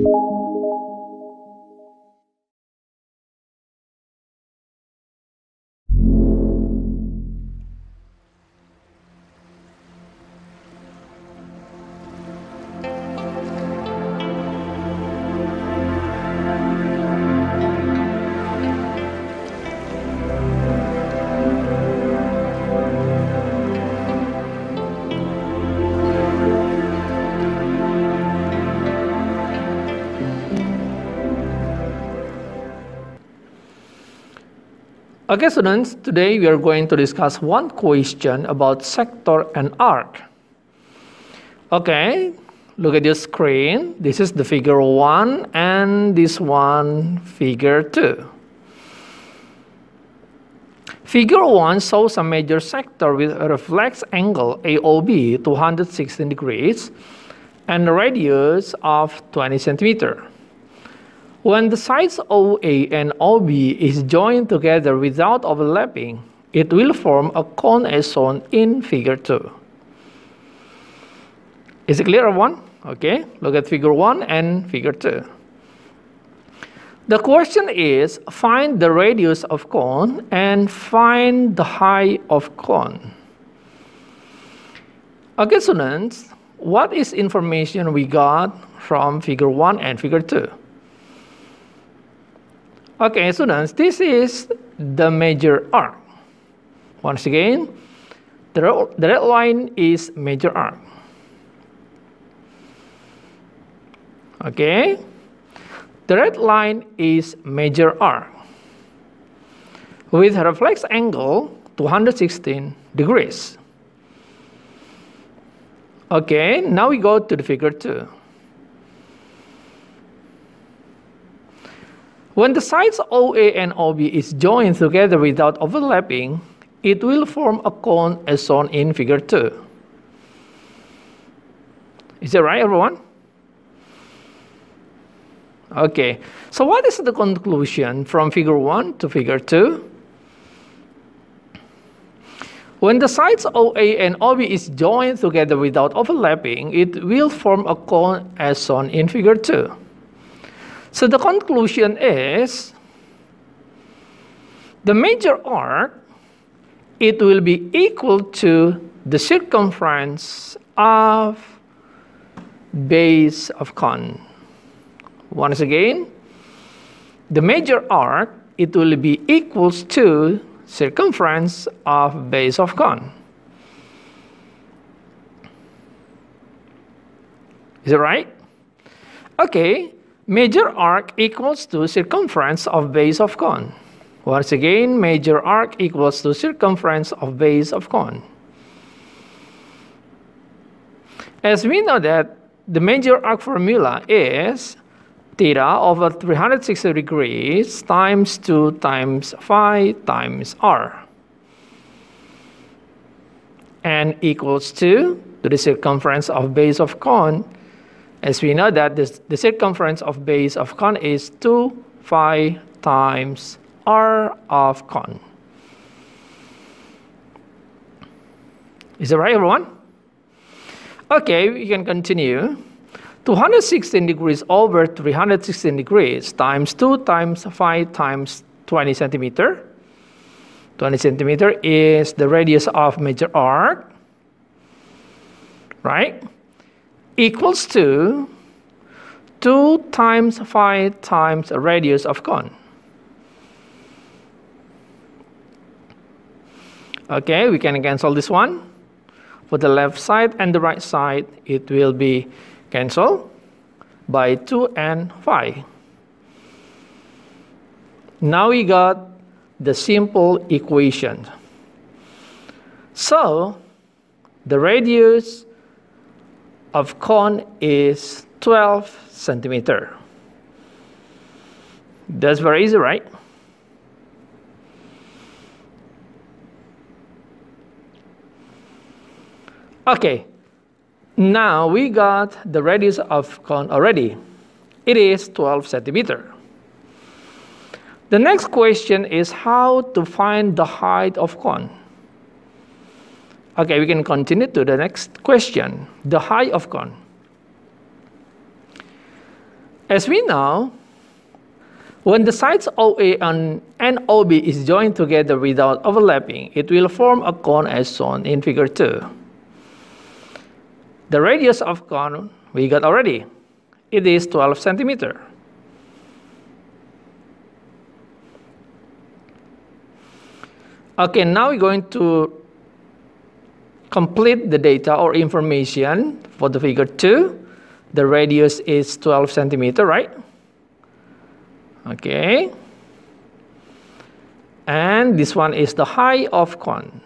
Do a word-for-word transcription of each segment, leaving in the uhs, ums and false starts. Okay students, today we are going to discuss one question about sector and arc. Okay, look at your screen. This is the figure one and this one figure two. Figure one shows a major sector with a reflex angle A O B two hundred sixteen degrees and a radius of twenty centimeters. When the sides O A and O B is joined together without overlapping, it will form a cone as shown in figure two. Is it clear, everyone? Okay, look at figure one and figure two. The question is, find the radius of cone and find the height of cone. Okay, students, what is information we got from figure one and figure two? Okay, students, this is the major arc. Once again, the red line is major arc. Okay, the red line is major arc with a reflex angle two hundred sixteen degrees. Okay, now we go to the figure two. When the sides O A and O B is joined together without overlapping, it will form a cone as shown in figure two. Is that right, everyone? Okay, so what is the conclusion from figure one to figure two? When the sides O A and O B is joined together without overlapping, it will form a cone as shown in figure two. So the conclusion is, the major arc, it will be equal to the circumference of base of cone. Once again, the major arc, it will be equals to circumference of base of cone. Is it right? Okay. Major arc equals to circumference of base of cone. Once again, major arc equals to circumference of base of cone. As we know that the major arc formula is theta over three hundred sixty degrees times two times phi times r. And equals to, to the circumference of base of cone. As we know that this, the circumference of base of cone is two phi times r of cone. Is that right, everyone? Okay, we can continue. two hundred sixteen degrees over three hundred sixteen degrees times two times phi times twenty centimeters. twenty centimeters is the radius of major arc, right? Equals to two times phi times the radius of cone. Okay, we can cancel this one. For the left side and the right side, it will be cancelled by two and phi. Now we got the simple equation. So, the radius of cone is twelve centimeters. That's very easy, right? Okay, now we got the radius of cone already. It is twelve centimeters. The next question is how to find the height of cone. Okay, we can continue to the next question, the height of cone. As we know, when the sides O A and N O B is joined together without overlapping, it will form a cone as shown in figure two. The radius of cone we got already. It is twelve centimeters. Okay, now we're going to complete the data or information for the figure two. The radius is twelve centimeters, right? Okay. And this one is the height of cone.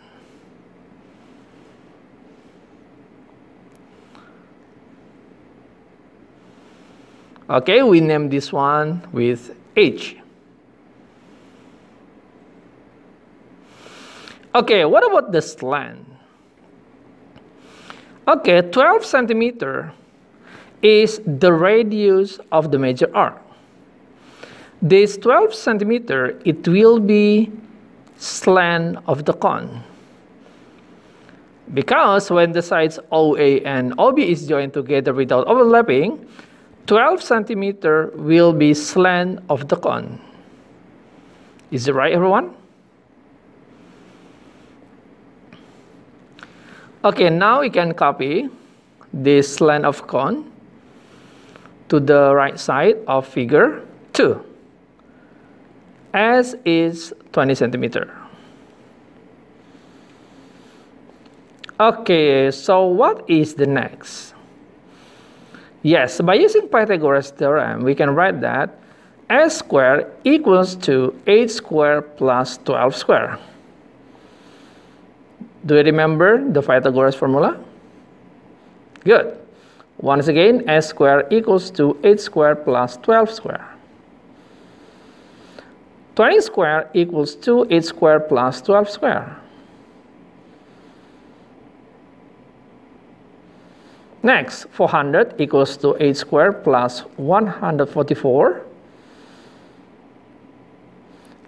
Okay, we name this one with H. Okay, what about the slant? Okay, twelve centimeters is the radius of the major arc. This twelve centimeters, it will be slant of the cone. Because when the sides O A and O B is joined together without overlapping, twelve centimeters will be slant of the cone. Is it right, everyone? Okay, now we can copy this slant of cone to the right side of figure two, as is twenty centimeters. Okay, so what is the next? Yes, by using Pythagoras theorem, we can write that s squared equals to eight squared plus twelve squared. Do you remember the Pythagoras formula? Good. Once again, s squared equals to eight squared plus twelve squared. twenty squared equals to eight squared plus twelve squared. Next, four hundred equals to eight squared plus one hundred forty-four.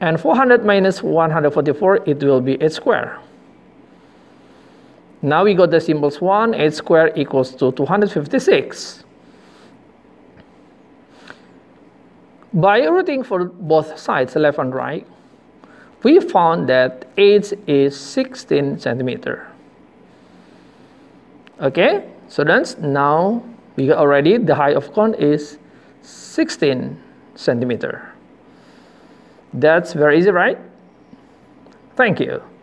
And four hundred minus one hundred forty-four, it will be eight squared. Now we got the symbols one, eight squared equals to two hundred fifty-six. By rooting for both sides, left and right, we found that eight is sixteen centimeters. Okay? Students, now we got already the height of cone is sixteen centimeters. That's very easy, right? Thank you.